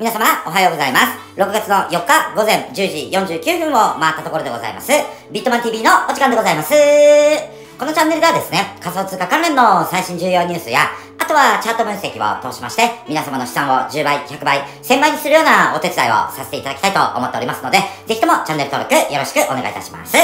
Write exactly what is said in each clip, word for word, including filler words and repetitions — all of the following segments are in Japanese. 皆様おはようございます。ろくがつのよっか午前じゅうじよんじゅうきゅうふんを回ったところでございます。ビットマン ティーブイ のお時間でございます。このチャンネルではですね、仮想通貨関連の最新重要ニュースや、あとはチャート分析を通しまして、皆様の資産をじゅうばい、ひゃくばい、せんばいにするようなお手伝いをさせていただきたいと思っておりますので、ぜひともチャンネル登録よろしくお願いいたします。は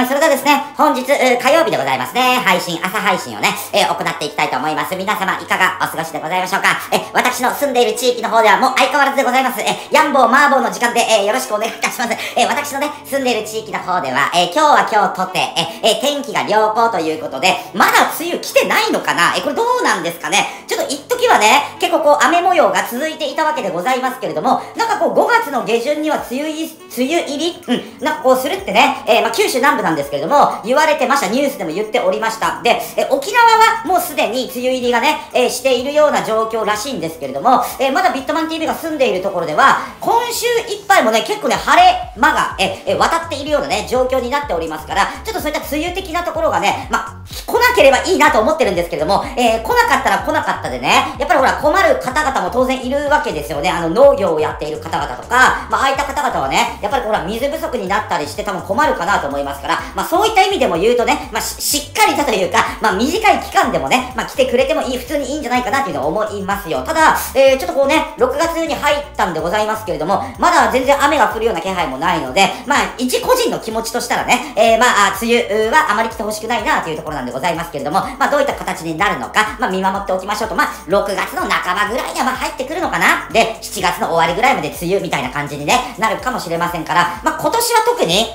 ーい、それではですね、本日火曜日でございますね、配信、朝配信をね、えー、行っていきたいと思います。皆様いかがお過ごしでございましょうか。えー、私の住んでいる地域の方ではもう相変わらずでございます。えー、ヤンボー、マーボーの時間で、えー、よろしくお願いいたします。えー、私のね、住んでいる地域の方では、えー、今日は今日とて、えー、天気が良好ということで、まだ梅雨来てないのかな。えー、これどうなんですかね。ちょっと一時はね、結構こう雨模様が続いていたわけでございますけれども、なんかこうごがつの下旬には梅雨入り、梅雨入り、うん、なんかこうするってね、えー、まあ九州南部なんですけれども、言われてました、ニュースでも言っておりました。で、えー、沖縄はもうすでに梅雨入りがね、えー、しているような状況らしいんですけれども、えー、まだビットマン ティーブイ が住んでいるところでは、今週いっぱいもね、結構ね、晴れ間が、えー、渡っているようなね、状況になっておりますから、ちょっとそういった梅雨的なところがね、まあ、来なければいいなと思ってるんですけれども、えー、来なかったら来なかったでね、やっぱりほら困る方々も当然いるわけですよね。あの農業をやっている方々とか、まあああいった方々はね、やっぱりほら水不足になったりして多分困るかなと思いますから、まあそういった意味でも言うとね、まあ し, しっかりとというか、まあ短い期間でもね、まあ来てくれてもいい、普通にいいんじゃないかなというのを思いますよ。ただ、えー、ちょっとこうね、ろくがつに入ったんでございますけれども、まだ全然雨が降るような気配もないので、まあ一個人の気持ちとしたらね、えー、まあ梅雨はあまり来てほしくないなというところなんでございますけれども、まあどういった形になるのか、まあ見守っておきましょうと。まあろくがつのなかばぐらいにはまあ入ってくるのかな。で、しちがつのおわりぐらいまで梅雨みたいな感じに、ね、なるかもしれませんから、まあ今年は特に、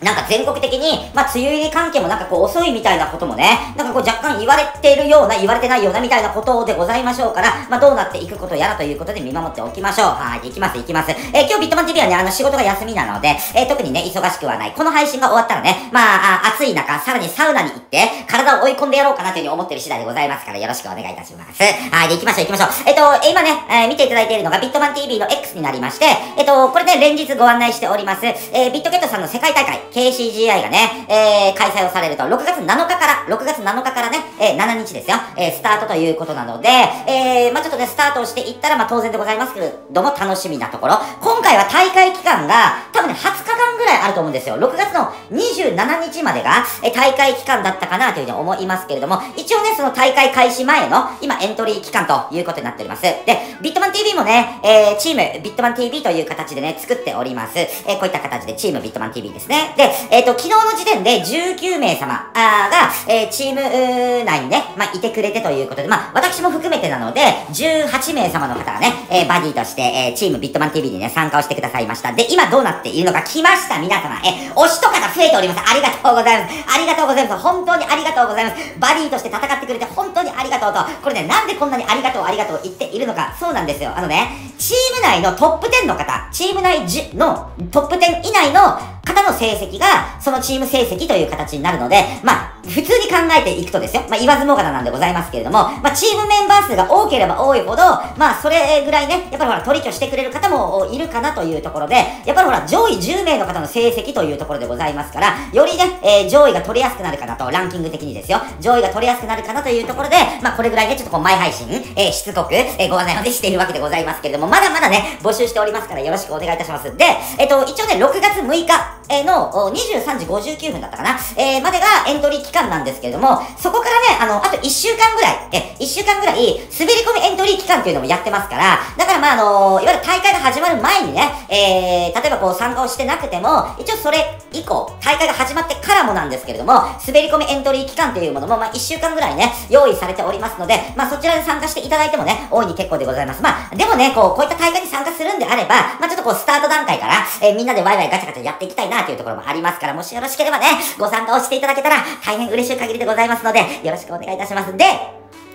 なんか全国的に、まあ、梅雨入り関係もなんかこう遅いみたいなこともね、なんかこう若干言われているような、言われてないようなみたいなことでございましょうから、まあ、どうなっていくことやらということで見守っておきましょう。はい、行きます行きます。えー、今日ビットマン ティーブイ はね、あの仕事が休みなので、えー、特にね、忙しくはない。この配信が終わったらね、まあ、あ暑い中、さらにサウナに行って、体を追い込んでやろうかなというふうに思ってる次第でございますから、よろしくお願いいたします。はい、で行きましょう行きましょう。えっと、今ね、えー、見ていただいているのがビットマン ティーブイ の エックス になりまして、えっと、これね、連日ご案内しております、えー、ビットゲットさんの世界大会、ケーシージーアイ がね、えー、開催をされると、ろくがつなのかから、ろくがつなのかからね、えー、ななにちですよ、えー、スタートということなので、えー、まあちょっとね、スタートをしていったら、まあ当然でございますけれども、楽しみなところ。今回は大会期間が、多分ね、はつかかんぐらいあると思うんですよ。ろくがつのにじゅうしちにちまでが、えー、大会期間だったかなというふうに思いますけれども、一応ね、その大会開始前の、今、エントリー期間ということになっております。で、ビットマン ティーブイ もね、えー、チーム、ビットマン ティーブイ という形でね、作っております。えー、こういった形で、チームビットマン ティーブイ ですね。で、えっと、昨日の時点でじゅうきゅうめいさまが、えー、チーム内にね、まあ、いてくれてということで、まあ、私も含めてなので、じゅうはちめいさまの方がね、えー、バディとして、えー、チームビットマン ティーブイ にね、参加をしてくださいました。で、今どうなっているのか来ました、皆様。えー、推しとかが増えております。ありがとうございます。ありがとうございます。本当にありがとうございます。バディとして戦ってくれて本当にありがとうと。これね、なんでこんなにありがとう、ありがとう言っているのか。そうなんですよ。あのね、チーム内のトップじゅうの方、チーム内のトップじゅう以内の方の成績が、そのチーム成績という形になるので、まあ、普通に考えていくとですよ。まあ、言わずもがななんでございますけれども、まあ、チームメンバー数が多ければ多いほど、まあ、それぐらいね、やっぱりほら、取り挙してくれる方もいるかなというところで、やっぱりほら、上位じゅうめいの方の成績というところでございますから、よりね、えー、上位が取りやすくなるかなと、ランキング的にですよ。上位が取りやすくなるかなというところで、まあ、これぐらいね、ちょっとこう、前配信、えー、しつこく、えー、ご案内までしているわけでございますけれども、まだまだね、募集しておりますから、よろしくお願いいたします。で、えっと、一応ね、ろくがつむいか、えー、のにじゅうさんじごじゅうきゅうふんだったかな、えー、までがエントリー期間なんですけれども、そこからね、あの、あといっしゅうかんぐらい、え、いっしゅうかんぐらい、滑り込みエントリー期間というのもやってますから、だからまあ、あのー、いわゆる大会が始まる前にね、えー、例えばこう参加をしてなくても、一応それ以降、大会が始まってからもなんですけれども、滑り込みエントリー期間というものも、まあいっしゅうかんぐらいね、用意されておりますので、まあそちらで参加していただいてもね、大いに結構でございます。まあ、でもね、こう、こういった大会に参加するんであれば、まあちょっとこう、スタート段階から、えー、みんなでワイワイガチャガチャやっていきたいな、というところもありますから、もしよろしければね、ご参加をしていただけたら大変嬉しい限りでございますので、よろしくお願いいたします。で、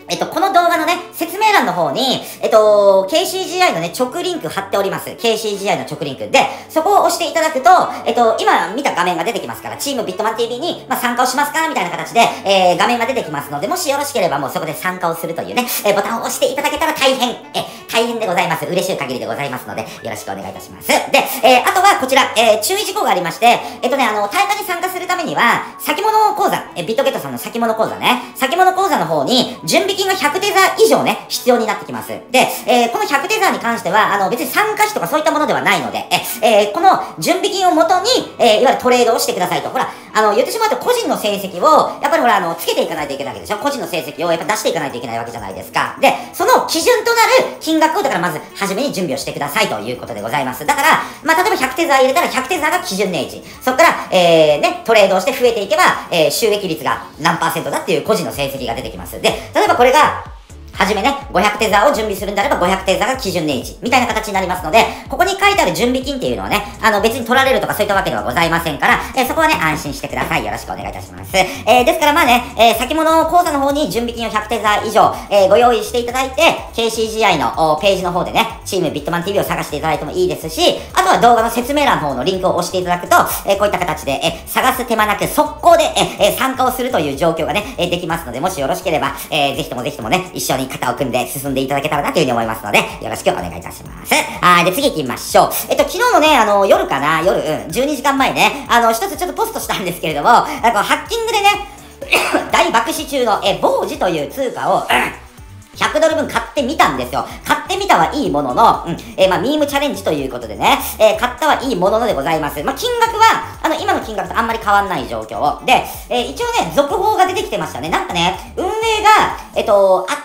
えっと、この動画のね、説明欄の方に、えっと、ケーシージーアイ のね、直リンク貼っております。ケーシージーアイ の直リンク。で、そこを押していただくと、えっと、今見た画面が出てきますから、チームビットマン ティーブイ に、まあ、参加をしますかみたいな形で、えー、画面が出てきますので、もしよろしければもうそこで参加をするというね、えー、ボタンを押していただけたら大変、え、大変でございます。嬉しい限りでございますので、よろしくお願いいたします。で、えー、あとはこちら、えー、注意事項がありまして、えっとね、あの、大会に参加するためには、先物講座、え、ビットゲットさんの先物講座ね、先物講座の方に準備備金がひゃくテザー以上ね、必要になってきます。で、えー、このひゃくテザーに関しては、あの、別に参加費とかそういったものではないので、え、えー、この準備金をもとに、えー、いわゆるトレードをしてくださいと。ほら、あの、言ってしまうと個人の成績を、やっぱりほら、あの、つけていかないといけないわけでしょ。個人の成績をやっぱ出していかないといけないわけじゃないですか。で、その基準となる金額を、だからまず、はじめに準備をしてくださいということでございます。だから、まあ、例えばひゃくテザー入れたらひゃくテザーが基準値位置。そっから、えー、ね、トレードをして増えていけば、えー、収益率が何パーセントだっていう個人の成績が出てきます。で、例えばこれが、はじめね、ごひゃくテザーを準備するんであればごひゃくテザーが基準値位置みたいな形になりますので、ここに書いてある準備金っていうのはね、あの別に取られるとかそういったわけではございませんから、えー、そこはね、安心してください。よろしくお願いいたします。えー、ですからまあね、えー、先物口座の方に準備金をひゃくテザー以上、えー、ご用意していただいて、ケーシージーアイ のページの方でね、チームビットマン ティーブイ を探していただいてもいいですし、あとは動画の説明欄の方のリンクを押していただくと、えー、こういった形で、えー、探す手間なく速攻で、えー、参加をするという状況がね、えー、できますので、もしよろしければ、えー、ぜひともぜひともね、一緒に肩を組んで進んでいただけたらなというふうに思いますので、よろしくお願いいたします。はい。で、次行きましょう。えっと、昨日のね、あの、夜かな、夜、うん、じゅうにじかんまえね、あの、一つちょっとポストしたんですけれども、あのハッキングでね、大爆死中の、え、ボージという通貨を、うんひゃくドルぶん買ってみたんですよ。買ってみたはいいものの、うん、えー、まあ、ミームチャレンジということでね、えー、買ったはいいもののでございます。まあ、金額は、あの、今の金額とあんまり変わんない状況。で、えー、一応ね、続報が出てきてましたね。なんかね、運営が、えっと、あ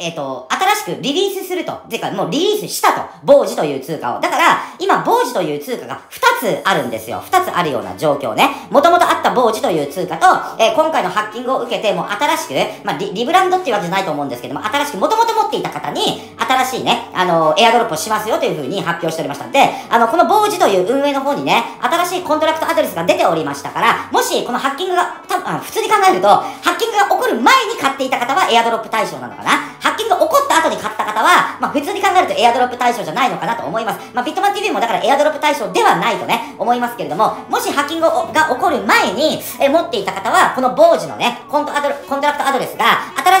えっと、新しくリリースすると。ていうか、もうリリースしたと。ボージという通貨を。だから、今、ボージという通貨がふたつあるんですよ。ふたつあるような状況ね。もともとあったボージという通貨と、えー、今回のハッキングを受けて、もう新しく、まあリ、リブランドっていうわけじゃないと思うんですけども、新しく、もともと持っていた方に、新しいね、あのー、エアドロップをしますよという風に発表しておりました。で、あの、このボージという運営の方にね、新しいコントラクトアドレスが出ておりましたから、もし、このハッキングが、たぶん、普通に考えると、ハッキングが起こる前に買っていた方はエアドロップ対象なのかな。ハッキングが起こった後に買った方は、まあ、普通に考えるとエアドロップ対象じゃないのかなと思います。まあ、ビットマン ティーブイ もだからエアドロップ対象ではないとね、思いますけれども、もしハッキングが起こる前に、え、持っていた方は、このボージのね、コントアド、コントラクトアドレスが、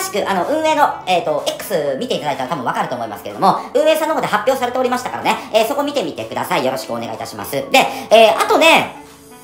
新しく、あの、運営の、えっと、エックス 見ていただいたら多分わかると思いますけれども、運営さんの方で発表されておりましたからね、えー、そこ見てみてください。よろしくお願いいたします。で、えー、あとね、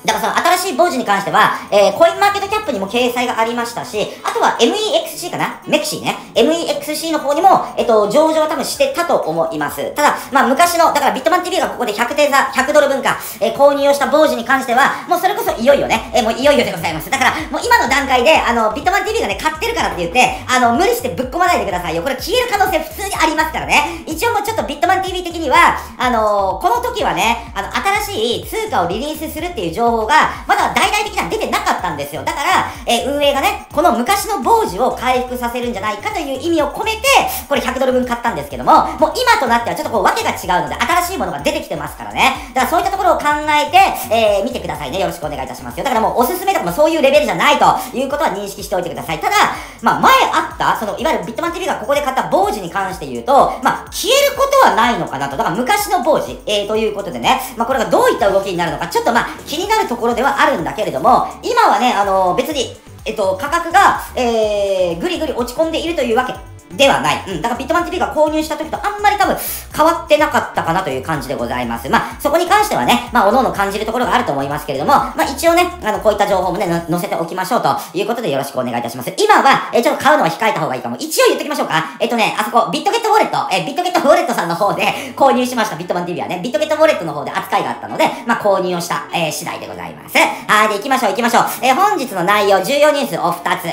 だからその新しいボージに関しては、えー、コインマーケットキャップにも掲載がありましたし、あとは エムイーエックスシー かな ?メクシー ね。エムイーエックスシー の方にも、えっと、上場は多分してたと思います。ただ、まあ昔の、だからビットマン ティーブイ がここでひゃくテザー、ひゃくドルぶんか、えー、購入をしたボージに関しては、もうそれこそいよいよね、えー、もういよいよでございます。だから、もう今の段階で、あの、ビットマン ティーブイ がね、買ってるからって言って、あの、無理してぶっ込まないでくださいよ。これ消える可能性普通にありますからね。一応もうちょっとビットマン ティーブイ 的には、あのー、この時はね、あの、新しい通貨をリリースするっていう情報がまだ大々的には出てなかったんですよ。だから、えー、運営がね、この昔のボージを回復させるんじゃないかという意味を込めて、これひゃくドルぶん買ったんですけども、もう今となってはちょっとこう訳が違うので、新しいものが出てきてますからね。だからそういったところを考えて、えー、見てくださいね。よろしくお願いいたしますよ。だからもうおすすめとかもそういうレベルじゃないということは認識しておいてください。ただ、まあ前あった、その、いわゆるビットマン ティーブイ がここで買ったボージに関して言うと、まあ消えることはないのかなと。だから昔のボージ、えー、ということでね、まあこれがどういった動きになるのか、ちょっとまあ気になるところではあるんだけれども、今はね、あの、別に、えっと、価格が、えー、ぐりぐり落ち込んでいるというわけではない。うん。だからビットマン ティーブイ が購入した時とあんまり多分変わってなかったかなという感じでございます。まあ、そこに関してはね、まあ、おのおの感じるところがあると思いますけれども、まあ、一応ね、あの、こういった情報もね、載せておきましょうということでよろしくお願いいたします。今は、え、ちょっと買うのは控えた方がいいかも。一応言っときましょうか。えっとね、あそこ、ビットゲットウォレット、え、ビットゲットウォレットさんの方で購入しました。ビットマン ティーブイ はね、ビットゲットウォレットの方で扱いがあったので、まあ、購入をした、えー、次第でございます。はい、で、行きましょう、行きましょう。えー、本日の内容、重要ニュースをふたつ。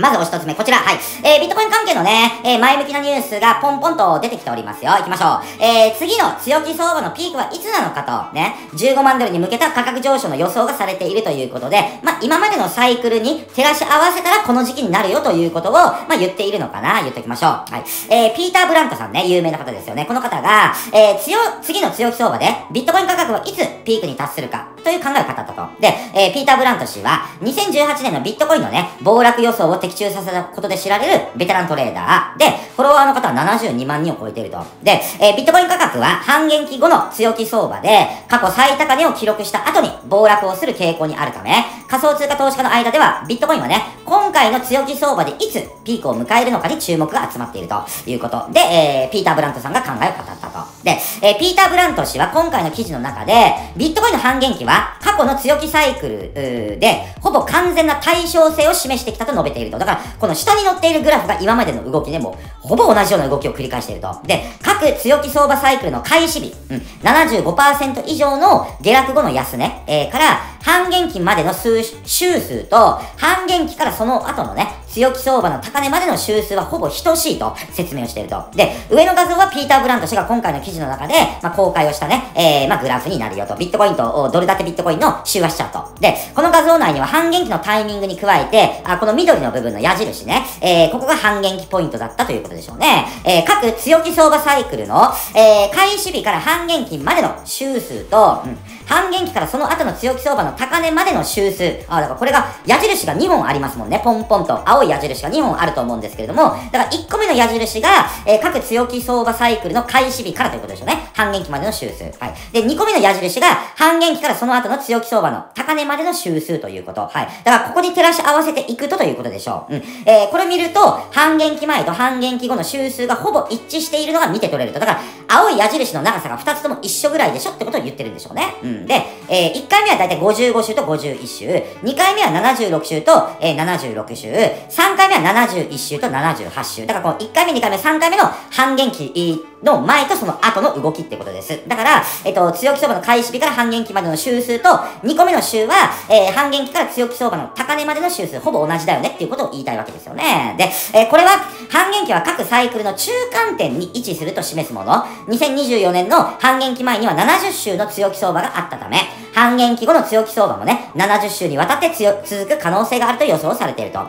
まずお一つ目、こちら。はい。えー、ビットコイン関係のね、えー、前向きなニュースがポンポンと出てきておりますよ。行きましょう。えー、次の強気相場のピークはいつなのかと、ね、じゅうごまんドルに向けた価格上昇の予想がされているということで、まあ、今までのサイクルに照らし合わせたらこの時期になるよということを、まあ、言っているのかな。言っておきましょう。はい。えー、ピーター・ブラントさんね、有名な方ですよね。この方が、えー、強、次の強気相場で、ビットコイン価格はいつピークに達するか、という考えを語ったと。で、えー、ピーター・ブラント氏は、にせんじゅうはちねんのビットコインのね、暴落予想を的中させたことで知られるベテラントレーダーで、フォロワーの方はななじゅうにまんにんを超えていると。で、えー、ビットコイン価格は半減期後の強気相場で過去最高値を記録した後に暴落をする傾向にあるため、仮想通貨投資家の間では、ビットコインはね、今回の強気相場でいつピークを迎えるのかに注目が集まっているということで、えー、ピーター・ブラントさんが考えを語ったと。で、えー、ピーター・ブラント氏は今回の記事の中で、ビットコインの半減期は過去の強気サイクルで、ほぼ完全な対称性を示してきたと述べていると。だから、この下に載っているグラフが今までの動きでも、ほぼ同じような動きを繰り返していると。で、各強気相場サイクルの開始日、うん、ななじゅうごパーセント 以上の下落後の安値、えー、から、半減期までの数週数と、半減期からその後のね、強気相場の高値までの週数はほぼ等しいと説明をしていると。で、上の画像はピーター・ブラント氏が今回の記事の中で、まあ、公開をしたね、えー、まあ、グラフになるよと。ビットコインと、ドル建てビットコインの週足チャート。で、この画像内には半減期のタイミングに加えて、あこの緑の部分の矢印ね、えー、ここが半減期ポイントだったということでしょうね。えー、各強気相場サイクルの、えー、開始日から半減期までの週数と、うん、半減期からその後の強気相場の高値までの週数。あ、だからこれが、矢印がにほんありますもんね。ポンポンと青い矢印がにほんあると思うんですけれども、だからいっこめの矢印が、えー、各強気相場サイクルの開始日からということでしょうね。半減期までの週数。はい。で、にこめの矢印が、半減期からその後の強気相場の高値までの週数ということ。はい。だからここに照らし合わせていくとということでしょう。うん。えー、これ見ると、半減期前と半減期後の週数がほぼ一致しているのが見て取れると。だから、青い矢印の長さがふたつとも一緒ぐらいでしょってことを言ってるんでしょうね。うん。で、えー、いっかいめはだいたいごじゅうご週とごじゅういっ週、にかいめはななじゅうろく週と、えー、ななじゅうろく週、さんかいめはななじゅういっ週とななじゅうはち週。だからこのいっかいめ、にかいめ、さんかいめの半減期の前とその後の動きってことです。だから、えっと、強気相場の開始日から半減期までの週数と、にこめの週は、えー、半減期から強気相場の高値までの週数、ほぼ同じだよねっていうことを言いたいわけですよね。で、えー、これは、半減期は各サイクルの中間点に位置すると示すもの。にせんにじゅうよねんの半減期前にはななじゅう週の強気相場があったため、半減期後の強気相場もね、ななじゅう週にわたって強続く可能性があると予想されていると。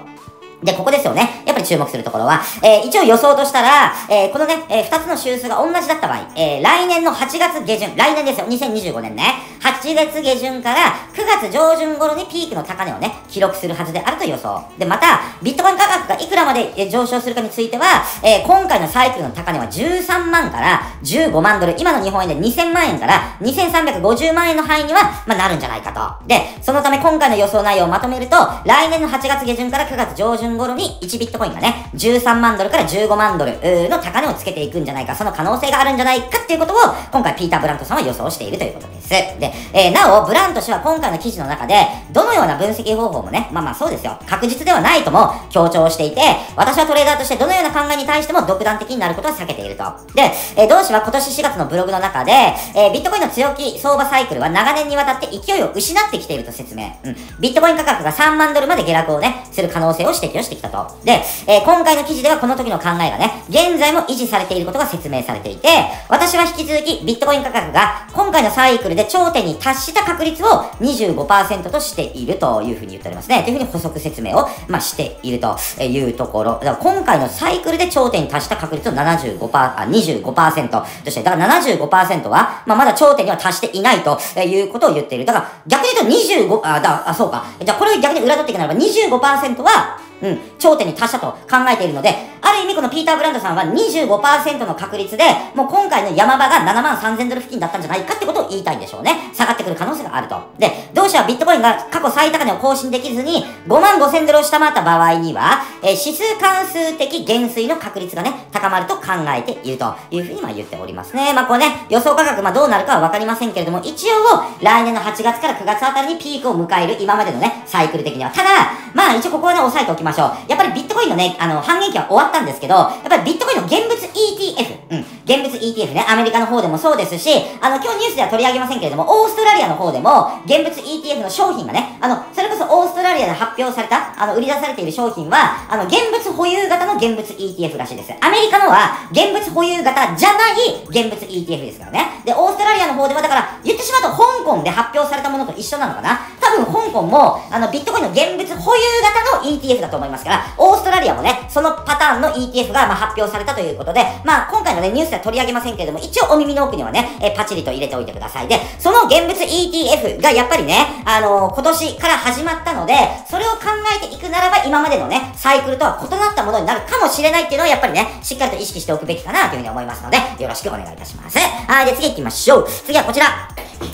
で、ここですよね。やっぱり注目するところは、えー、一応予想としたら、えー、このね、えー、二つの週数が同じだった場合、えー、来年のはちがつ下旬、来年ですよ、にせんにじゅうごねんね、はちがつ下旬からくがつ上旬頃にピークの高値をね、記録するはずであると予想。で、また、ビットコイン価格がいくらまで上昇するかについては、えー、今回のサイクルの高値はじゅうさんまんからじゅうごまんドル、今の日本円でにせんまん円からにせんさんびゃくごじゅうまん円の範囲には、まあ、なるんじゃないかと。で、そのため今回の予想内容をまとめると、来年のはちがつ下旬からくがつ上旬頃にいちビットコインがね、じゅうさんまんドルからじゅうごまんドルの高値をつけていくんじゃないか、その可能性があるんじゃないかっていうことを、今回ピーター・ブラントさんは予想しているということです。で、えー、なお、ブラント氏は今回の記事の中で、どのような分析方法もね、まあまあそうですよ、確実ではないとも強調していて、私はトレーダーとしてどのような考えに対しても独断的になることは避けていると。で、えー、同氏は今年しがつのブログの中で、えー、ビットコインの強気相場サイクルは長年にわたって勢いを失ってきていると説明。うん、ビットコイン価格がさんまんドルまで下落をね、する可能性を指摘をしてきたと。で、えー、今回の記事ではこの時の考えがね、現在も維持されていることが説明されていて、私は引き続きビットコイン価格が今回のサイクルで頂点に達した確率を にじゅうごパーセント としているというふうに言っておりますね。というふうに補足説明を、まあ、しているというところ。だから今回のサイクルで頂点に達した確率を ななじゅうごパーセント、あ、にじゅうごパーセント として、だから ななじゅうごパーセント は、まあ、まだ頂点には達していないということを言っている。だから逆に言うとにじゅうご、あ、だ、あ、そうか。じゃあこれを逆に裏取っていくならば にじゅうごパーセント は、うん、頂点に達したと考えているので、ある意味このピーター・ブラントさんは にじゅうごパーセント の確率で、もう今回の山場がななまんさんぜんドル付近だったんじゃないかってことを言いたいんでしょうね。下がってくる可能性があると。で、同社はビットコインが過去最高値を更新できずにごまんごせんドルを下回った場合には、えー、指数関数的減衰の確率がね、高まると考えているというふうにまあ言っておりますね。まあこれね、予想価格まあどうなるかはわかりませんけれども、一応来年のはちがつからくがつあたりにピークを迎える今までのね、サイクル的には。ただ、まあ一応ここはね、押さえておきましょう。やっぱりビットコインのね、あの、半減期は終わったんですけど、やっぱりビットコインの現物 イーティーエフ、うん、現物 イーティーエフ ね、アメリカの方でもそうですし、あの、今日ニュースでは取り上げませんけれども、オーストラリアの方でも、現物 イーティーエフ の商品がね、あの、それこそオーストラリアで発表された、あの、売り出されている商品は、あの、現物保有型の現物 イーティーエフ らしいです。アメリカのは、現物保有型じゃない現物 イーティーエフ ですからね。で、オーストラリアの方では、だから、言ってしまうと香港で発表されたものと一緒なのかな。多分香港も、あの、ビットコインの現物保有型の イーティーエフ だと思いますから、オーストラリアもね、そのパターンの イーティーエフ がまあ発表されたということで、まあ今回のね、ニュースでは取り上げませんけれども、一応お耳の奥にはね、えパチリと入れておいてください。で、その現物 イーティーエフ がやっぱりね、あのー、今年から始まったので、それを考えていくならば、今までのね、サイクルとは異なったものになるかもしれないっていうのは、やっぱりね、しっかりと意識しておくべきかなというふうに思いますので、よろしくお願いいたします。はい、で、次行きましょう。次はこちら。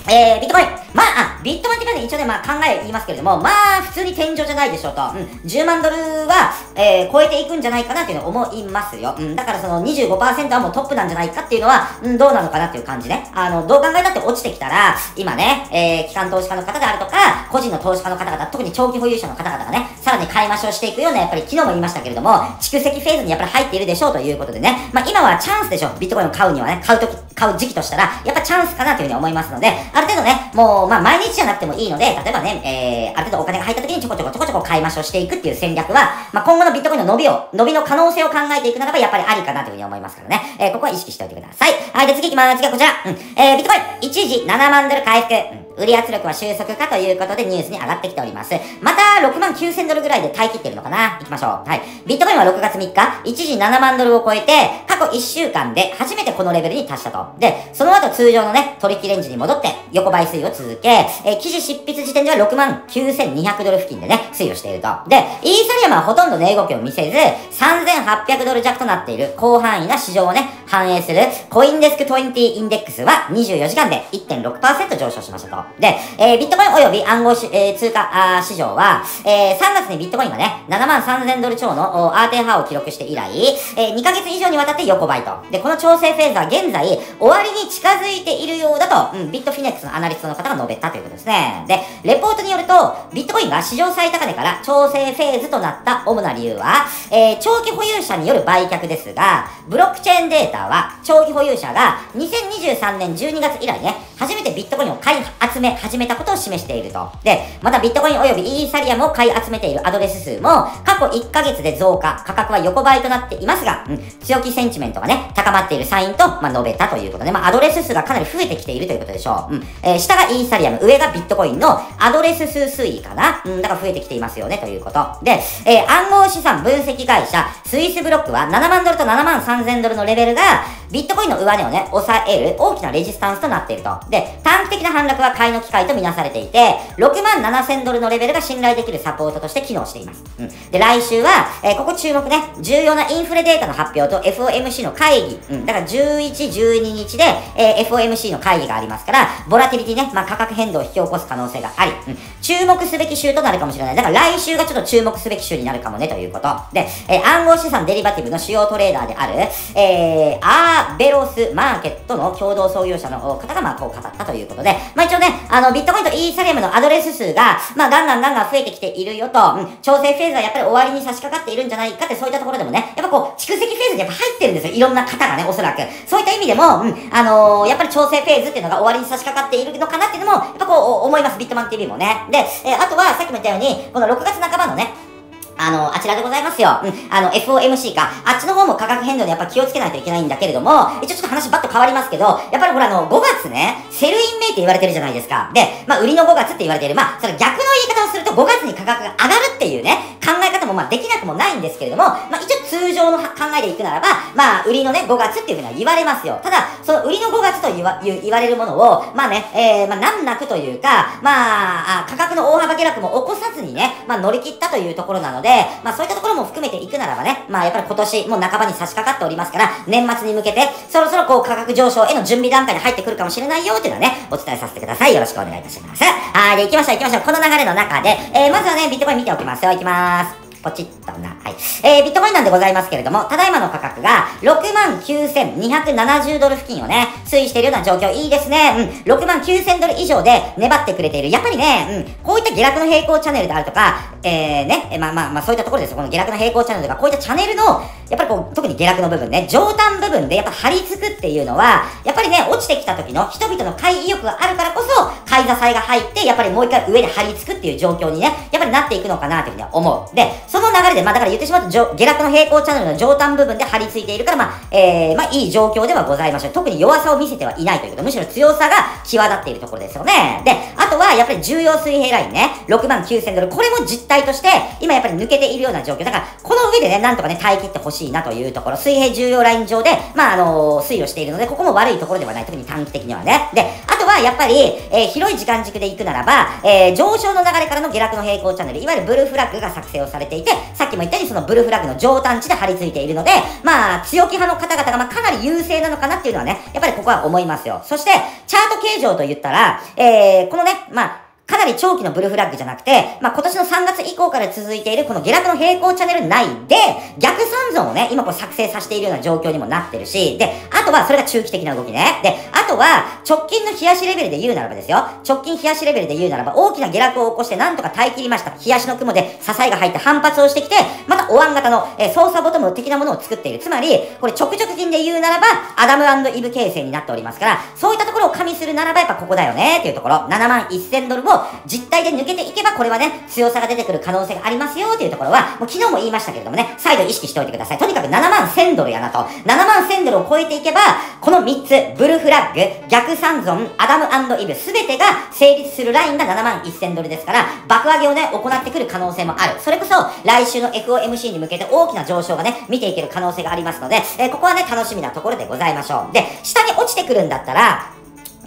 えー、ビットコイン。まあ、あビットコインって一応ね、まあ、考え言いますけれども、まあ、普通に天井じゃないでしょうと。うん。じゅうまんドルは、えー、超えていくんじゃないかなっていうのを思いますよ。うん。だからその にじゅうごパーセント はもうトップなんじゃないかっていうのは、うん、どうなのかなっていう感じね。あの、どう考えたって落ちてきたら、今ね、えー、機関投資家の方であるとか、個人の投資家の方々、特に長期保有者の方々がね、さらに買い増しをしていくような、やっぱり昨日も言いましたけれども、蓄積フェーズにやっぱり入っているでしょうということでね。まあ、今はチャンスでしょう。ビットコインを買うにはね、買うとき、買う時期としたら、やっぱチャンスかなというふうに思いますので、ある程度ね、もう、まあ、毎日じゃなくてもいいので、例えばね、えー、ある程度お金が入った時にちょこちょこちょこちょこ買い増しをしていくっていう戦略は、まあ、今後のビットコインの伸びを、伸びの可能性を考えていくならば、やっぱりありかなというふうに思いますからね。えー、ここは意識しておいてください。はい、で、次行きまーす。次はこちら。うん。えー、ビットコイン、一時ななまんドル回復。うん、売り圧力は収束かということでニュースに上がってきております。またろくまんきゅうせんドルぐらいで耐え切ってるのかな。行きましょう。はい。ビットコインはろくがつみっか、一時ななまんドルを超えて、過去いっしゅうかんで初めてこのレベルに達したと。で、その後通常のね、取引レンジに戻って、横ばい推移を続け、えー、記事執筆時点ではろくまんきゅうせんにひゃくドル付近でね、推移をしていると。で、イーサリアムはほとんど値動きを見せず、さんぜんはっぴゃくドル弱となっている広範囲な市場をね、反映するコインデスクにじゅうインデックスはにじゅうよじかんで いってんろくパーセント 上昇しましたと。で、えー、ビットコイン及び暗号し、えー、通貨市場は、えー、さんがつにビットコインがね、ななまんさんぜんドル超のアーティハーを記録して以来、えー、にかげつ以上にわたって横ばいと。で、この調整フェーズは現在、終わりに近づいているようだと、うん、ビットフィネックスのアナリストの方が述べたということですね。で、レポートによると、ビットコインが史上最高値から調整フェーズとなった主な理由は、えー、長期保有者による売却ですが、ブロックチェーンデータは、長期保有者がにせんにじゅうさんねんじゅうにがつ以来ね、初めてビットコインを買い集め始めたことを示していると。で、またビットコイン及びイーサリアムを買い集めているアドレス数も過去いっかげつで増加、価格は横ばいとなっていますが、うん、強気センチメントがね、高まっているサインと、まあ、述べたということで、まあ、アドレス数がかなり増えてきているということでしょう。うん、えー、下がイーサリアム、上がビットコインのアドレス数推移かな。うん、だから増えてきていますよね、ということ。で、えー、暗号資産分析会社、スイスブロックはななまんドルとななまんさんぜんドルのレベルが、ビットコインの上値をね、抑える大きなレジスタンスとなっていると。で、短期的な反落は買いの機会とみなされていて、ろくまんななせんドルのレベルが信頼できるサポートとして機能しています。うん、で、来週は、えー、ここ注目ね、重要なインフレデータの発表と エフオーエムシー の会議、うん、だからじゅういち、じゅうににちで、えー、エフオーエムシー の会議がありますから、ボラティリティね、まあ、価格変動を引き起こす可能性があり、うん、注目すべき週となるかもしれない。だから来週がちょっと注目すべき週になるかもね、ということ。で、えー、暗号資産デリバティブの主要トレーダーである、えー、アーベロスマーケットの共同創業者の方が、まあ、こう語ったということで、まあ、一応ね、あの、ビットコインとイーサリアムのアドレス数が、まあ、ガンガンガンガン増えてきているよと、うん、調整フェーズはやっぱり終わりに差し掛かっているんじゃないかって、そういったところでもね、やっぱこう、蓄積フェーズにやっぱ入ってるんですよ。いろんな方がね、おそらく。そういった意味でも、うん、あのー、やっぱり調整フェーズっていうのが終わりに差し掛かっているのかなっていうのも、やっぱこう、思います。ビットマン ティーブイ もね。で、えー、あとは、さっきも言ったように、このろくがつなかばのね、あの、あちらでございますよ。うん。あの、エフオーエムシー か。あっちの方も価格変動でやっぱ気をつけないといけないんだけれども、一応ちょっと話バッと変わりますけど、やっぱりほらあの、ごがつね、セルインメイって言われてるじゃないですか。で、まあ、売りのごがつって言われてる。まあ、それ逆の言い方をするとごがつに価格が上がるっていうね、考え方もまあできなくもないんですけれども、まあ、一応通常の考えでいくならば、まあ、売りのね、ごがつっていうふうには言われますよ。ただ、その売りのごがつと言わ、言われるものを、まあね、えー、まあ、難なくというか、まあ、価格の大幅下落も起こさずにね、まあ、乗り切ったというところなので、で、まあそういったところも含めていくならばね、まあやっぱり今年もう半ばに差し掛かっておりますから、年末に向けて、そろそろこう価格上昇への準備段階に入ってくるかもしれないよっていうのはね、お伝えさせてください。よろしくお願いいたします。はい、で行きましょう行きましょう。この流れの中で、えー、まずはね、ビットコイン見ておきますよ。行きます。ポチッとな。はい。えー、ビットコインなんでございますけれども、ただいまの価格が ろくまんきゅうせんにひゃくななじゅうドル付近をね、推移しているような状況。いいですね。うん。ろくまんきゅうせんドル以上で粘ってくれている。やっぱりね、うん。こういった下落の平行チャンネルであるとか、えー、ね、まあまあまあそういったところですよ。この下落の平行チャンネルとか、こういったチャンネルの、やっぱりこう、特に下落の部分ね、上端部分でやっぱ張り付くっていうのは、やっぱりね、落ちてきた時の人々の買い意欲があるからこそ、買い支えが入って、やっぱりもう一回上で張り付くっていう状況にね、やっぱりなっていくのかなというふうに思う。で、その流れで、まあだから言ってしまうと、下落の平行チャンネルの上端部分で張り付いているから、まあ、えー、まあいい状況ではございましょう。特に弱さを見せてはいないということ。むしろ強さが際立っているところですよね。で、あとはやっぱり重要水平ラインね、ろくまんきゅうせんドル。これも実態として、今やっぱり抜けているような状況。だから、この上でね、なんとかね、耐え切ってほしいなというところ。水平重要ライン上で、まああのー、推移をしているので、ここも悪いところではない。特に短期的にはね。で、あとはやっぱり、えー、広い時間軸で行くならば、えー、上昇の流れからの下落の平行チャンネル、いわゆるブルーフラッグが作成をされていて、さっきも言ったようにそのブルーフラッグの上端地で張り付いているので、まあ、強気派の方々がまあかなり優勢なのかなっていうのはね、やっぱりここは思いますよ。そして、チャート形状と言ったら、えー、このね、まあ、かなり長期のブルーフラッグじゃなくて、まあ、今年のさんがつ以降から続いているこの下落の平行チャンネル内で、逆三尊をね、今こう作成させているような状況にもなってるし、で、あとはそれが中期的な動きね。で、あとは直近の冷やしレベルで言うならばですよ。直近冷やしレベルで言うならば、大きな下落を起こしてなんとか耐え切りました。冷やしの雲で支えが入って反発をしてきて、またお椀型の、えー、操作ボトム的なものを作っている。つまり、これ直直近で言うならば、アダム&イブ形成になっておりますから、そういったところを加味するならばやっぱここだよねっていうところ、ななまんせんドルを実態で抜けていけば、これはね、強さが出てくる可能性がありますよっていうところは、もう昨日も言いましたけれどもね、再度意識しておいてください。とにかくななまんせんドルやなと。ななまんせんドルを超えていけば、このみっつ、ブルフラッグ、逆三尊、アダム&イブ、すべてが成立するラインがななまんせんドルですから、爆上げをね、行ってくる可能性もある。それこそ、来週の エフオーエムシー に向けて大きな上昇がね、見ていける可能性がありますので、えー、ここはね、楽しみなところでございましょう。で、下に落ちてくるんだったら、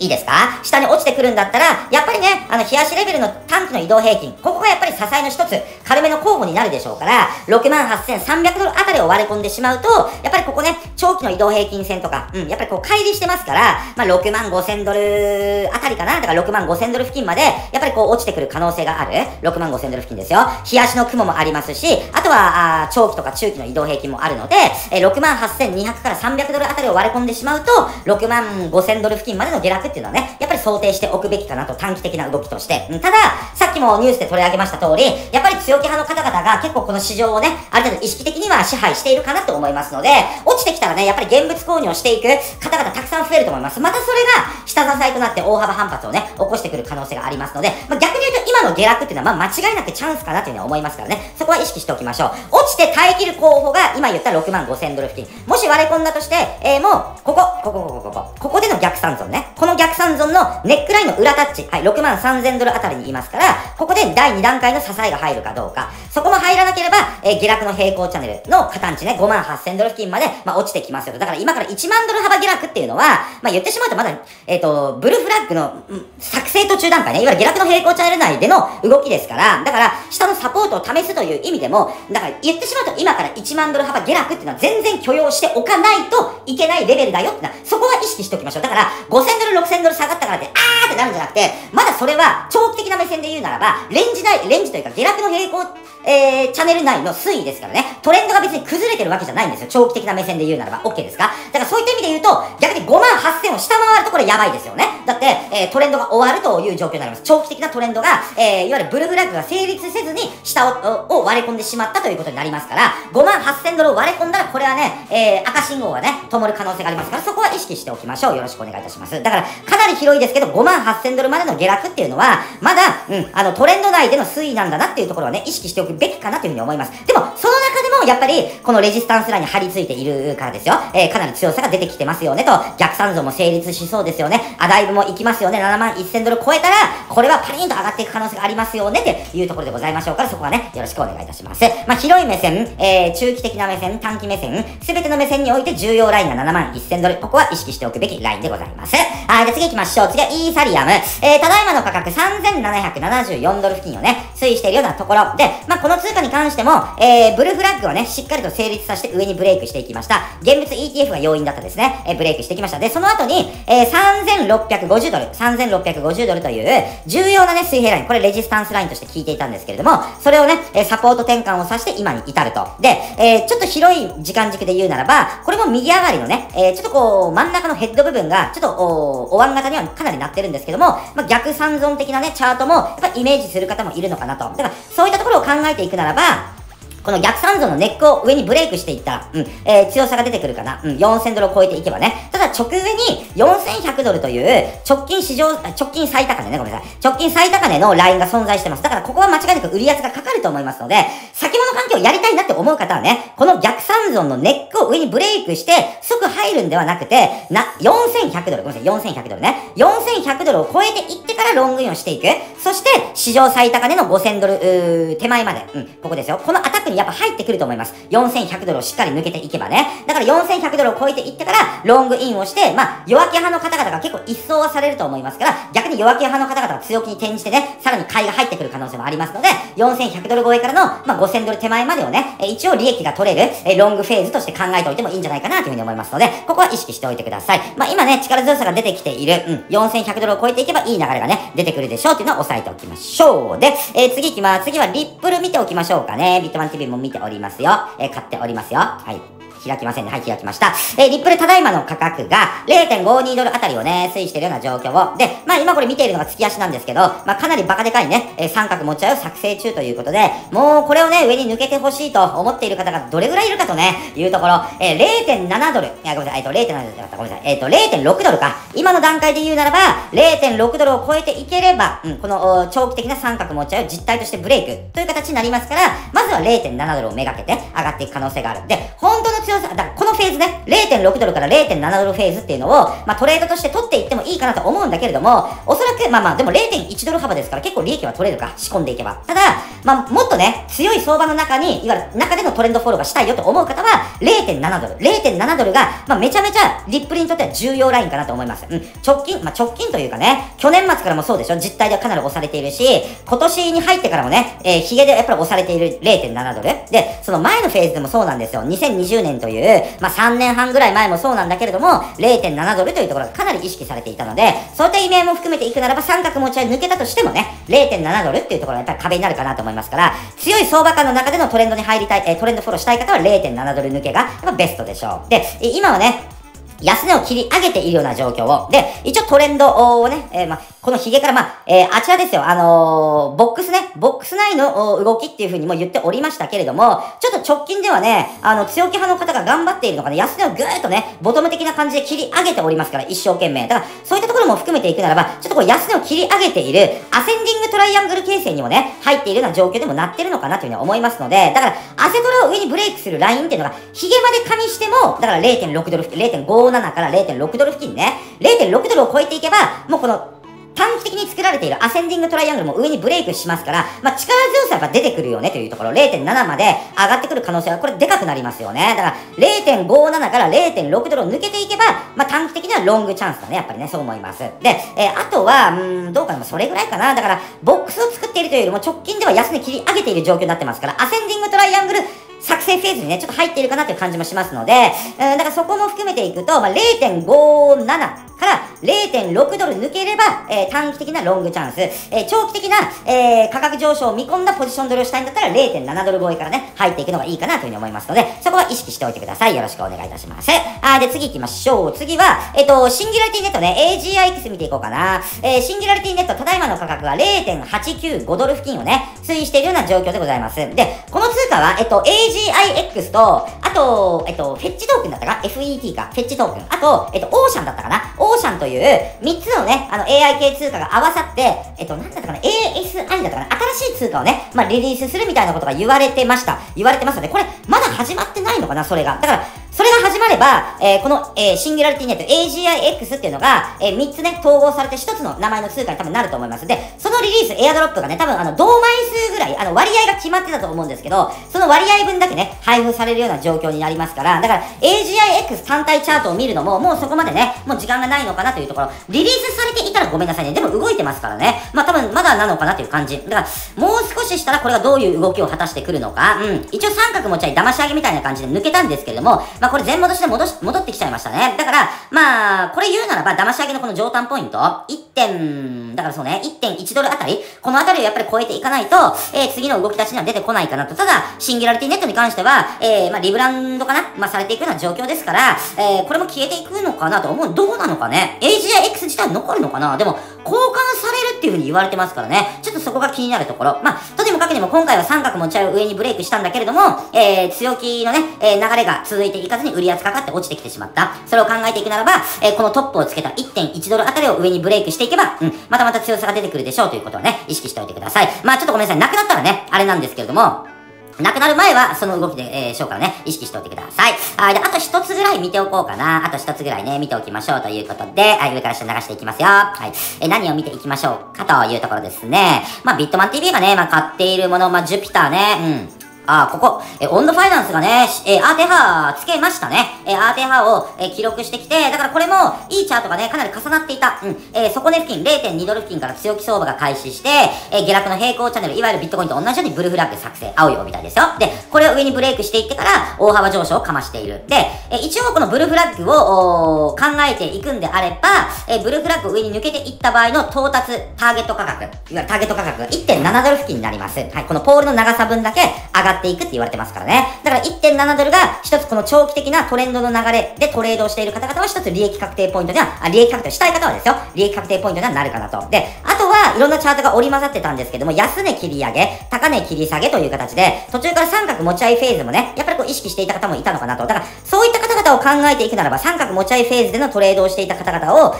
いいですか？下に落ちてくるんだったら、やっぱりね、あの、冷やしレベルの短期の移動平均、ここがやっぱり支えの一つ、軽めの候補になるでしょうから、ろくまんはっせんさんびゃくドルあたりを割り込んでしまうと、やっぱりここね、長期の移動平均線とか、うん、やっぱりこう、乖離してますから、まあ、ろくまんごせんドルあたりかな、だからろくまんごせんドル付近まで、やっぱりこう、落ちてくる可能性がある。ろくまんごせんドル付近ですよ。冷やしの雲もありますし、あとは、あ長期とか中期の移動平均もあるので、えー、ろくまんはっせんにひゃくからさんびゃくドルあたりを割り込んでしまうと、ろくまんごせんドル付近までの下落っていうのはね、やっぱり想定しておくべきかなと、短期的な動きとして。ただ、さっきもニュースで取り上げました通り、やっぱり強気派の方々が結構この市場をね、ある程度意識的には支配しているかなと思いますので、落ちてきたらね、やっぱり現物購入をしていく方々たくさん増えると思います。またそれが下支えとなって大幅反発をね、起こしてくる可能性がありますので、まあ、逆に言うと今の下落っていうのはまあ間違いなくチャンスかなというのは思いますからね、そこは意識しておきましょう。落ちて耐え切る候補が今言ったろくまんごせんドル付近。もし割れ込んだとして、えー、もう、ここ、ここ、ここ、ここ、ここでの逆三尊ね。この逆三尊のネックラインの裏タッチ、はい、ろくまんさんぜんドルあたりにいますから、ここでだいにだんかいの支えが入るかどうか、そこも入らなければ、えー、下落の平行チャンネルの加担値ね、ごまんはっせんドル付近まで、まあ、落ちてきますよ。だから今からいちまんドル幅下落っていうのは、まあ、言ってしまうとまだ、えっと、ブルーフラッグの作成途中段階ね、いわゆる下落の平行チャンネル内での動きですから、だから、下のサポートを試すという意味でも、だから言ってしまうと今からいちまんドル幅下落っていうのは全然許容しておかないといけないレベルだよってな、そこは意識しておきましょう。だから、ごせんドル、ろくせんドル下がったからって、あーってなるんじゃなくて、まだそれは長期的な目線で言うならば、レンジ内、レンジというか下落の平行、えー、チャンネル内の推移ですからね、トレンドが別に崩れてるわけじゃないんですよ。長期的な目線で言うならば、OK ですか？だからそういった意味で言うと、逆にごまんはっせんを下回るとこれやばいですよね。だって、えー、トレンドが終わるという状況になります。長期的なトレンドが、えー、いわゆるブルフラッグが成立せずに、下を、を割り込んでしまったということになりますから、ごまんはっせんドルを割り込んだら、これはね、えー、赤信号がね、灯る可能性がありますから、そこは意識しておきましょう。よろしくお願いいたします。だから、かなり広いですけど、ごまんはっせんドルまでの下落っていうのは、まだ、うん、あの、トレンド内での推移なんだなっていうところをね、意識しておくべきかなというふうに思います。でも、その中でも、やっぱり、このレジスタンスラインに張り付いているからですよ。えー、かなり強さが出てきてますよねと、逆三尊も成立しそうですよね。アダイブも行きますよね。ななまんせんドル超えたら、これはパリンと上がっていく可能性がありますよねっていうところでございましょうから、そこはね、よろしくお願いいたします。まあ、広い目線、えー、中期的な目線、短期目線、すべての目線において重要ラインがななまんせんドル。ここは意識しておくべきラインでございます。はい、じゃあ次行きましょう。次はイーサリアム。えー、ただいまの価格さんぜんななひゃくななじゅうよんドル付近をね、推移しているようなところで、まあ、この通貨に関しても、えー、ブルーフラッグをね、しっかりと成立させて上にブレイクしていきました。現物 イーティーエフ が要因だったですね。えー、ブレイクしていきました。で、その後に、えー、さんぜんろっぴゃくごじゅうドル、さんぜんろっぴゃくごじゅうドルという重要なね、水平ライン、これレジスタンスラインとして聞いていたんですけれども、それをね、えー、サポート転換をさせて今に至ると。で、えー、ちょっと広い時間軸で言うならば、これも右上がりのね、えー、ちょっとこう、真ん中のヘッド部分が、ちょっとお、お椀型にはかなりなってるんですけども、まあ、逆三尊的なね、チャートも、やっぱイメージする方もいるのかなと。だから、そういったところを考えていくならば、この逆三尊のネックを上にブレイクしていったら、うん、えー、強さが出てくるかな。うん、よんせんドルを超えていけばね。ただ直上によんせんひゃくドルという直近市場、直近最高値ね、ごめんなさい。直近最高値のラインが存在してます。だからここは間違いなく売り圧がかかると思いますので、先物関係をやりたいなって思う方はね、この逆三尊のネックを上にブレイクして、即入るんではなくて、な、よんせんひゃくドル、ごめんなさい、よんせんひゃくドルね。よんせんひゃくドルを超えていってからロングインをしていく。そして、史上最高値のごせんドル、手前まで。うん、ここですよ。このアタックにやっぱ入ってくると思います。よんせんひゃくドルをしっかり抜けていけばね。だからよんせんひゃくドルを超えていってから、ロングインをして、まあ、弱気派の方々が結構一掃はされると思いますから、逆に弱気派の方々が強気に転じてね、さらに買いが入ってくる可能性もありますので、よんせんひゃくドル超えからの、まあ、ごせんドル手前までをね、一応利益が取れる、ロングフェーズとして考えておいてもいいんじゃないかなというふうに思いますので、ここは意識しておいてください。まあ、今ね、力強さが出てきている、うん、よんせんひゃくドルを超えていけばいい流れがね、出てくるでしょうっていうのを押さえておきましょう。で、えー、次行きます。次はリップル見ておきましょうかね。ビットマン ティーブイ も見ておりますよ。えー、買っておりますよ。はい。開きませんね。はい、開きました。えー、リップルただいまの価格が れいてんごにドルあたりをね、推移しているような状況を。で、まあ今これ見ているのが月足なんですけど、まあかなりバカでかいね、えー、三角持ち合いを作成中ということで、もうこれをね、上に抜けてほしいと思っている方がどれぐらいいるかとね、いうところ、えー、れいてんななドル、いや、ごめんなさい、えっと、れいてんななドルだった、ごめんなさい、えっと、れいてんろくドルか。今の段階で言うならば、れいてんろくドルを超えていければ、うん、この長期的な三角持ち合いを実態としてブレイクという形になりますから、まずは れいてんななドルをめがけて上がっていく可能性がある。で、本当の強さ、だからこのフェーズね、れいてんろくドルから れいてんななドルフェーズっていうのを、まあ、トレードとして取っていってもいいかなと思うんだけれども、おそらく、まあまあ、でも れいてんいちドル幅ですから結構利益は取れるか、仕込んでいけば。ただ、まあ、もっとね、強い相場の中に、いわゆる中でのトレンドフォローがしたいよと思う方は、れいてんななドル。れいてんななドルが、まあ、めちゃめちゃリップルにとっては重要ラインかなと思います。うん、直近、まあ、直近というかね、去年末からもそうでしょ、実態ではかなり押されているし、今年に入ってからもね、えー、ヒゲでやっぱり押されている れいてんななドル。で、その前のフェーズでもそうなんですよ。にせんにじゅうねんという、まあ、さんねんはんぐらい前もそうなんだけれども、れいてんななドルというところがかなり意識されていたので、そういった意味合いも含めていくならば、三角持ち合い抜けたとしてもね、れいてんななドルっていうところがやっぱり壁になるかなと思いますから、強い相場感の中でのトレンドに入りたい、えー、トレンドフォローしたい方は れいてんななドル抜けがやっぱベストでしょう。で、今はね、安値を切り上げているような状況を。で、一応トレンドをね、えー、まあ、このヒゲから、まあ、えー、あちらですよ、あのー、ボックスね、ボックス内の動きっていう風にも言っておりましたけれども、ちょっと直近ではね、あの、強気派の方が頑張っているのかね、安値をぐーっとね、ボトム的な感じで切り上げておりますから、一生懸命。だから、そういったところも含めていくならば、ちょっとこう安値を切り上げている、アセンディングトライアングル形成にもね、入っているような状況でもなってるのかなというふうに思いますので、だから、アセトラを上にブレイクするラインっていうのが、ヒゲまで加味しても、だから れいてんろくドル、れいてんごドル、れいてんごななから れいてんろくドル付近ね、れいてんろくドルを超えていけば、もうこの、短期的に作られているアセンディングトライアングルも上にブレイクしますから、まあ、力強さが出てくるよねというところ、れいてんなな まで上がってくる可能性はこれでかくなりますよね。だから、れいてんごなな から れいてんろくドルを抜けていけば、まあ、短期的にはロングチャンスだね、やっぱりね、そう思います。で、えー、あとは、うん、どうかな、それぐらいかな。だから、ボックスを作っているというよりも直近では安値切り上げている状況になってますから、アセンディングトライアングル、作成フェーズにね、ちょっと入っているかなという感じもしますので、うん、だからそこも含めていくと、まあ、れいてんごなな から れいてんろくドル抜ければ、えー、短期的なロングチャンス、えー、長期的な、えー、価格上昇を見込んだポジション取りをしたいんだったら れいてんななドル超えからね、入っていくのがいいかなというふうに思いますので、そこは意識しておいてください。よろしくお願いいたします。あー、で、次行きましょう。次は、えっと、シンギュラリティネットね、エージーアイエックス 見ていこうかな。えー、シンギュラリティネット、ただいまの価格は れいてんはちきゅうごドル付近をね、推移しているような状況でございます。で、この通貨は、えっと、エージーアイエックス と、あと、えっと、フェッチトークンだったか ?エフイーティー か。フェッチトークン。あと、えっと、オーシャンだったかなオーシャンという、みっつのね、あの、エーアイ 系通貨が合わさって、えっと、なんだったかな ?エーエスアイ だったかな新しい通貨をね、まあ、リリースするみたいなことが言われてました。言われてますので、これ、まだ始まってないのかなそれが。だから、それが始まれば、えー、この、えー、シンギュラリティネット エージーアイエックス っていうのが、えー、みっつね、統合されてひとつの名前の通貨に多分なると思います。で、そのリリース、エアドロップがね、多分あの、同枚数ぐらい、あの、割合が決まってたと思うんですけど、その割合分だけね、配布されるような状況になりますから、だから、エージーアイエックス 単体チャートを見るのも、もうそこまでね、もう時間がないのかなというところ、リリースされていたらごめんなさいね。でも動いてますからね。まあ、多分まだなのかなという感じ。だから、もう少ししたらこれがどういう動きを果たしてくるのか、うん。一応三角持ち合い騙し上げみたいな感じで抜けたんですけれども、まあこれ全戻しで戻し、戻ってきちゃいましたね。だから、まあ、これ言うならば、騙し上げのこの上端ポイント、いってん、だからそうね、いってんいちドルあたり、このあたりをやっぱり超えていかないと、えー、次の動き出しには出てこないかなと。ただ、シンギュラリティネットに関しては、えー、まあ、リブランドかなまあ、されていくような状況ですから、えー、これも消えていくのかなと思う。どうなのかね。エージーアイエックス 自体残るのかなでも、交換されるっていう風に言われてますからね。ちょっとそこが気になるところ。まあ、とにもかくにも今回は三角持ち合いを上にブレイクしたんだけれども、えー、強気のね、えー、流れが続いていかずに売り圧かかって落ちてきてしまった。それを考えていくならば、えー、このトップをつけた いってんいちドルあたりを上にブレイクしていけば、うん、またまた強さが出てくるでしょうということをね、意識しておいてください。まあ、ちょっとごめんなさい。なくなったらね、あれなんですけれども、なくなる前は、その動きで、えー、しょうからね、意識しておいてください。あ、で、あと一つぐらい見ておこうかな。あと一つぐらいね、見ておきましょうということで、はい、上から下流していきますよ。はい。え、何を見ていきましょうかというところですね。まあ、ビットマン ティーブイ がね、まあ、買っているもの、まあ、ジュピターね、うん。あー、ここ、えー、オンドファイナンスがね、えー、アーテハーつけましたね。えー、アーテハーを、えー、記録してきて、だからこれも、いいチャートがね、かなり重なっていた。うん。えー、底値付近 れいてんに ドル付近から強気相場が開始して、えー、下落の平行チャンネル、いわゆるビットコインと同じようにブルーフラッグ作成、青い帯みたいですよ。で、これを上にブレイクしていってから、大幅上昇をかましている。で、えー、一応このブルーフラッグを、考えていくんであれば、えー、ブルーフラッグを上に抜けていった場合の到達、ターゲット価格、いわゆるターゲット価格が いってんなな ドル付近になります。はい。このポールの長さ分だけ上がっていくって言われてますからね。だから いってんなな ドルが一つこの長期的なトレンドの流れでトレードをしている方々は一つ利益確定ポイントでは、あ、利益確定したい方はですよ、利益確定ポイントにはなるかなと。で、あとはいろんなチャートが織り混ざってたんですけども、安値切り上げ、高値切り下げという形で、途中から三角持ち合いフェーズもね、やっぱりこう意識していた方もいたのかなと。だから、そういった方々を考えていくならば、三角持ち合いフェーズでのトレードをしていた方々を考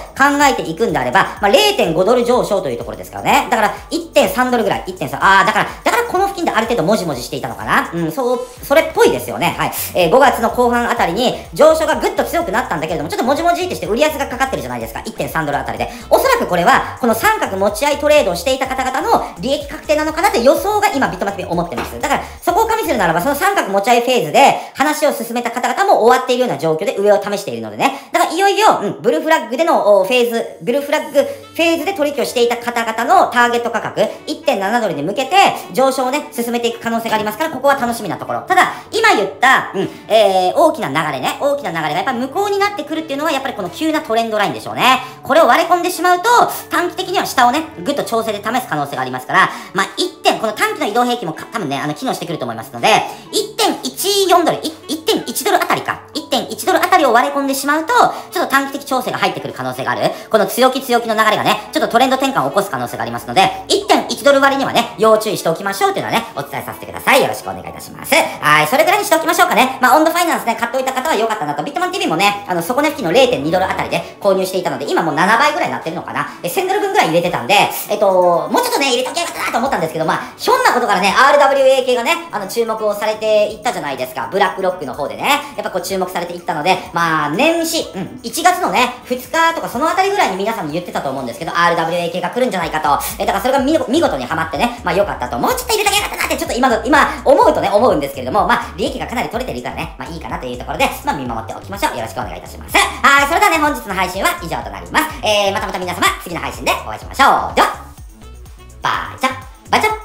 えていくんであれば、まあ、れいてんご ドル上昇というところですからね。だから、いってんさん ドルぐらい、いってんさん、あー、だから、だからこの付近である程度もじもじしていたのかな。うん、そう、それっぽいですよね。はい。えー、ごがつの後半あたりに、上昇がぐっと強くなったんだけれども、ちょっともじもじってして売り圧がかかってるじゃないですか。いってんさん ドルあたりで。おそらくこれは、この三角持ち合いトレードをしていた方々の利益確定なのかなって予想が今、ビットマッチで思ってます。だから、そこを加味するならば、その三角持ち合いフェーズで、話を進めた方々も終わっているような状況で上を試しているのでね。だから、いよいよ、うん、ブルーフラッグでのフェーズ、ブルーフラッグフェーズで取引をしていた方々のターゲット価格、いってんなな ドルに向けて、上昇をね、進めていく可能性がありますから、ここは楽しみなところ。ただ、今言った、うん、えー、大きな流れね、大きな流れがやっぱり無効になってくるっていうのは、やっぱりこの急なトレンドラインでしょうね。これを割り込んでしまうと、短期的には下をね、ぐっと調整で試す可能性がありますから、まあ、いってん、この短期の移動平均も多分ね、あの、機能してくると思いますので、いってんいちよん ドル、いってんいち ドルあたりか、いってんいち ドルあたりを割り込んでしまうと、ちょっと短期的調整が入ってくる可能性がある。この強気強気の流れがね、ちょっとトレンド転換を起こす可能性がありますので、いってんいち ドル割にはね、要注意しておきましょうというのはね、お伝えさせてください。よろしくお願いいたします。はい、それぐらいにしておきましょうかね。まあ、オンドファイナンスね、買っておいた方は良かったなと。ビットマン ティーブイ もね、あの、底値付近の れいてんに ドルあたりで購入していたので、今もうななばいぐらいになってるのかな。え、せんドル分ぐらい入れてたんで、えっと、もうちょっとね、入れときゃよかったなと思ったんですけど、まあ、ひょんなことからね、アールダブリューエー 系がね、あの、注目をされていったじゃないですか。ブラックロックの方でね、やっぱこう注目されていったので、まあ、年始、うん、いちがつのね、ふつかとかそのあたりぐらいに皆さんに言ってたと思うんですけど、アールダブリューエー 系が来るんじゃないかと。え、だからそれが見事にハマってね、まあ良かったと。もうちょっと入れときゃよかったなって、ちょっと今の、今、思うとね、思うんですけれども、まあ、利益がかなり取れてるからね、まあいいかなというところで、まあ見守っておきましょう。よろしくお願いいたします。はい、それではね、本日の配信は以上となります。えー、またまた皆様、次の配信でお会いしましょう。では、バイチャ、バイチャ。